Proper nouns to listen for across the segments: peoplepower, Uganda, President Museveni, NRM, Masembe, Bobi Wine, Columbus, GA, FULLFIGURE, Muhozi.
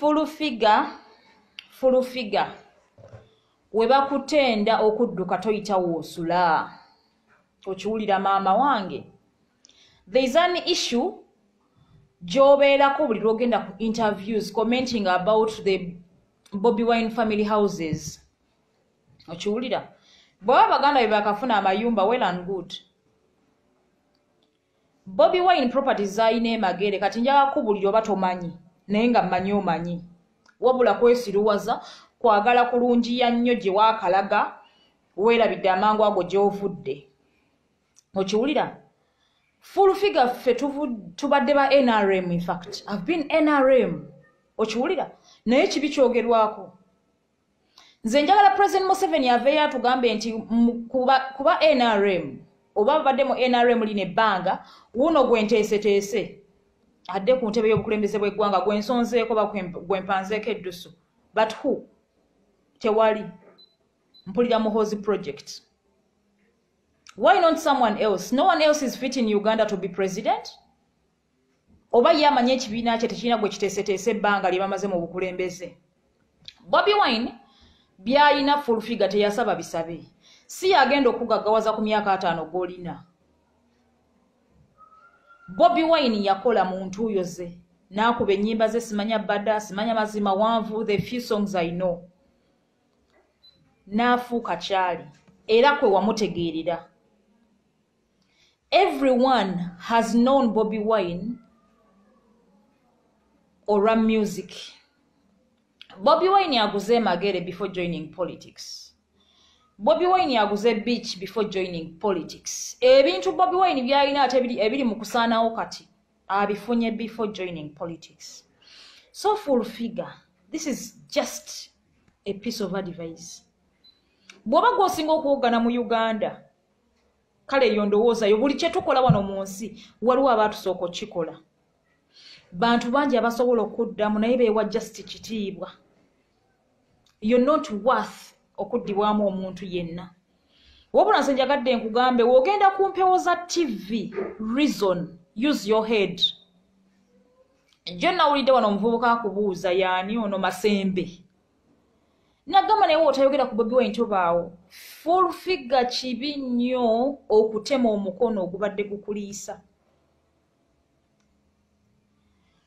Full figure. Weba kutenda okudduka toyita wosula. Okiwulira maama wange. There is an issue. Jobeerako buli lwogenda ku interviews commenting about the Bobi Wine family houses. Okiwulira. Baba baganda bebakafuna amayumba well and good. Bobi Wine properties zaine magere kati njala kubuli oba tomanyi nenga mmanyi omanyi wabula kwesiruwaza kwagala kulungiya nnyo gye waakalaga weerabidde amangu ago gy'ovudde. Okiwulira? Full figure ffe tubadde ba NRM, in fact I've been NRM. Okiwulira? Naye kibi kyogerwako. Nze njagala President Museveni aveeyo atugambe nti kuba NRM oba babadde mu NRM line ebbanga wuno gwenteeseteese adde ku ntebe y'obukulembeze bw'eggwanga gwensonzeeko oba gwempanzeeko eddusu. But who? Tewali. Mpulira Muhozi project. Why not someone else? No one else is fit in Uganda to be president. Oba yamanye ekibiina kye tekirina gwe kiteeseteese ebbanga lye bamaze mu bukulembeze. Bobi Wine by'alina Full Figure teyasaba bisabe. Si agenda okugaggawaza ku myaka 5 golina. Bobi Wine yakola muntu yoze. Nakuba ennyimba ze simanya badda, simanya mazima wanvu, the few songs I know. Nafuuka kyali. Era kwe wamutegeerera. Everyone has known Bobi Wine or music. Bobi Wine aguze magere before joining politics. Bobi Wine aguze beach before joining politics. Ebintu Bobi Wine byalina atebiri ebiri mukusaanawo kati. Abifunye before joining politics. So Full Figure, this is just a piece of advice. Bwaba gwosinga okuwogana mu Uganda, kale yondowoozayo buli kye tukola wano mu nsi, waliwo abaatusooka okukikola. Bantu bangi abasobola okuddamu naye beewa just kitiibwa. You're not worth okuddibwamu omuntu yenna. Wabula nze njagadde nkugambe wogenda ku mpewo za TV, reason. Use your head. Jonna ulide wano mvubuka kubuuza yani ono Masembe. Nagamba naye otayogera ku Bobi Wine tobaawo. Full Figure kibi nnyo okutema omukono ogubadde gukuliisa.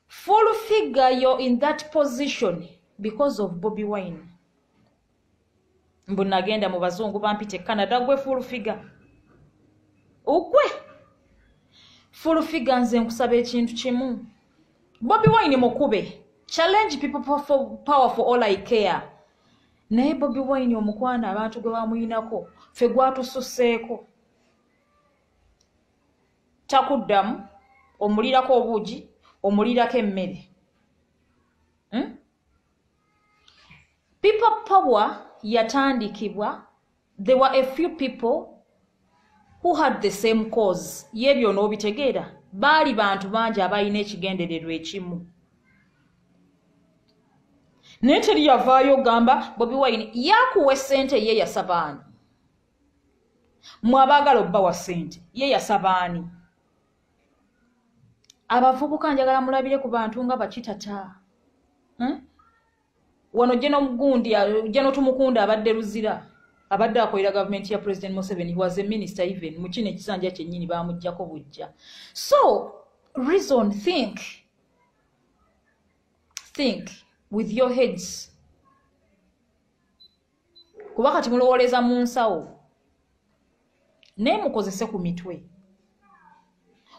Full Figure, you're in that position because of Bobi Wine. Mbu nagenda mu bazungu bampite Canada gwe Full Figure. Ogwe Full Figure nze nkusaba ekintu kimu. Bobi Wine mukube. Challenge people for power for all I care. Naye Bobi Wine omukwana abantu gwe bamuyinako. Ffe gwatususeeko. Takuddamu. Omulirako obuugi. Omulirako emmere. People power yatandikibwa. There were a few people who had the same cause. Yebyo n'obitegeera. Baali bantu bangi abalina ekigendererwa ekimu. Naye teri yavaayo gamba Bobi Wine yakuwa ssente ye yasabaani. Mu abaagala obbawa ssente ye yasabaani. Abavubuka njagala mulabire ku bantu nga bakitata. Wano jeno tumukunda abadde luzira. Abadde akolera gavumenti ya President Museveni was a minister even mukine kisanja kyennyini bamujjako bujja. So reason, think with your heads. Kuba kati mulowoleza mu nsawo naye mukozese ku mitwe.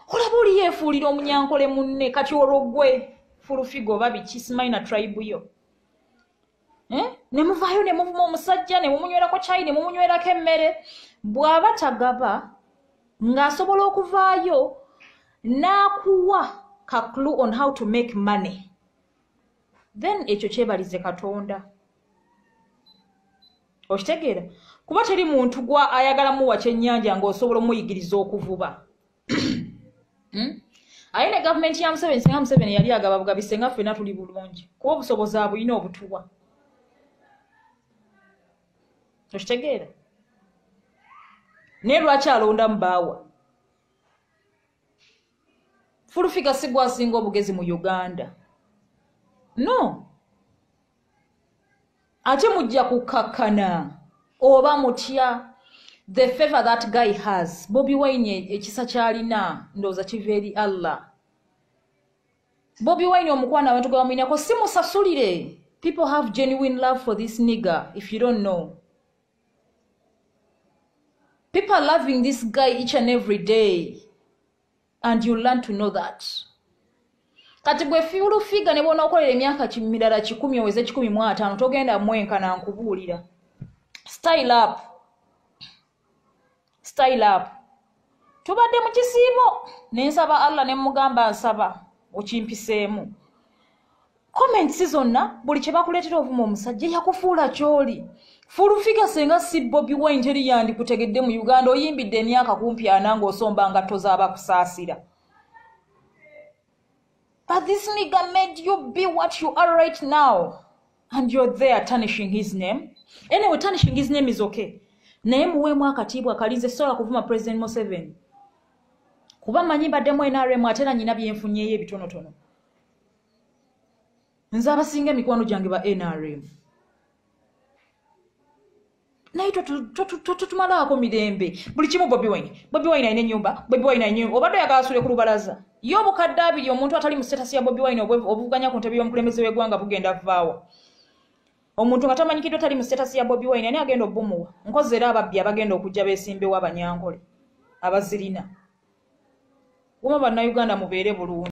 Olaba oli yeefuulira omunyankole munne kati olwo gwe Full Figure oba biki simayina tribe yo. Nemuvaayo ne muvuma omusajja ne mumunywerako caayi ne mumunywerako emmere. Bw'aba tagaba ng'asobola okuvaayo n'akuwa ka clue on how to make money. Then ekyo kyebalize Katonda. Okitegeera? Kuba teri muntu gwa ayagala muwa kyennyanja ng'osobola omuyigiriza okuvuba. Aye ne gavumenti ya Museveni singa Museveni yali agaba bugabise nga ffenna tuli bulungi. Kuba obusobozi abulina obutuwa. Tostegera. Nero achalonda mbawa. Full Figure sigwa singo bugezi mu Uganda. No. Ate mujja kukakana oba mutya the favor that guy has. Bobi Wine ekisa kyalina ndoza kiveri Allah. Bobi Wine omukwana abantu gwa mwina ko simu sasulire. People have genuine love for this nigger if you don't know. People are loving this guy each and every day, and you learn to know that. Katibwe fiulu figa nebona okolera emyaka kimidala 10 oweze 15 togenda mwenka na nkubulira. Style up. Style up. Tubadde mu kisimo nensaba Allah ne mugamba nsaba okimpiseemu. Comments zonna buli kye bakuleetera ovuma omusajja yakufuula kyoli. Fulfiga senga si Bobi Wine njeri yandi kutegedde mu Uganda oyimbidde emyaka kumpi anango osomba nga toza abakusaasira. But this nigga made you be what you are right now. And you're there tarnishing his name. Anyway, tarnishing his name is okay. Naye muwe mwakatibu akalize sola kuvuma President Museveni. Kuba manyi badde mu NRM atera nyina byenfunyeye bitonotono. Nze abasinga mikwano gyange ba NRM. Na ito tutumalako midembe. Bulichimu Bobi Wine. Bobi Wine aine nyumba. Bobi Wine aine nyumba. Obado yakasule ku lubalaza. Yobu kadabili omuntu atali mu status ya Bobi Wine obuvuganya ku ntebe y'omukulembeze w'eggwanga bugenda vvaawa. Omuntu atamanyikiddwa atali mu status ya Bobi Wine ani agenda obbumuwa. Nkozi era ababbi abagenda okujja beesimbewo abanyangole abazirina. Wuma bannayuganda mubeere bulungi.